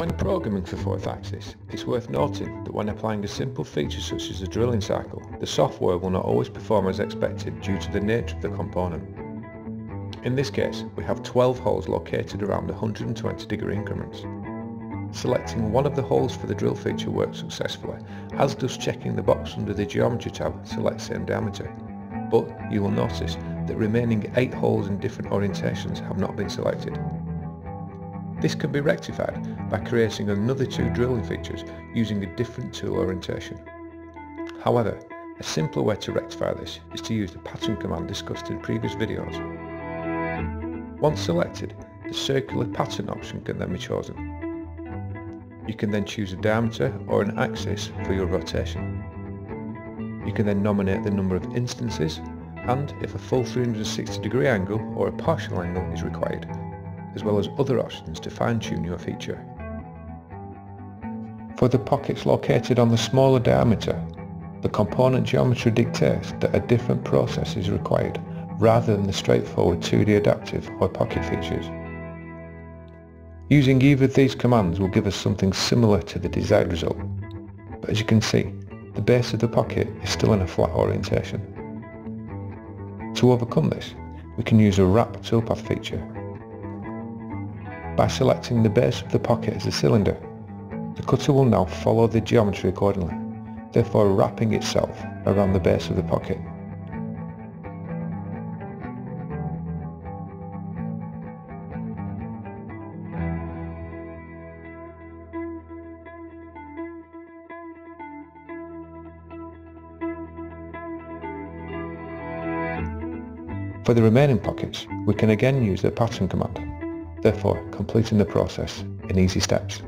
When programming for fourth axis, it's worth noting that when applying a simple feature such as a drilling cycle, the software will not always perform as expected due to the nature of the component. In this case, we have 12 holes located around 120 degree increments. Selecting one of the holes for the drill feature works successfully, as does checking the box under the geometry tab select same diameter, but you will notice that remaining 8 holes in different orientations have not been selected. This can be rectified by creating another 2 drilling features using a different tool orientation. However, a simpler way to rectify this is to use the pattern command discussed in previous videos. Once selected, the circular pattern option can then be chosen. You can then choose a diameter or an axis for your rotation. You can then nominate the number of instances and if a full 360 degree angle or a partial angle is required, as well as other options to fine-tune your feature. For the pockets located on the smaller diameter, the component geometry dictates that a different process is required rather than the straightforward 2D adaptive or pocket features. Using either of these commands will give us something similar to the desired result, but as you can see, the base of the pocket is still in a flat orientation. To overcome this, we can use a wrap toolpath feature. By selecting the base of the pocket as a cylinder, the cutter will now follow the geometry accordingly, therefore wrapping itself around the base of the pocket. For the remaining pockets, we can again use the pattern command, therefore completing the process in easy steps.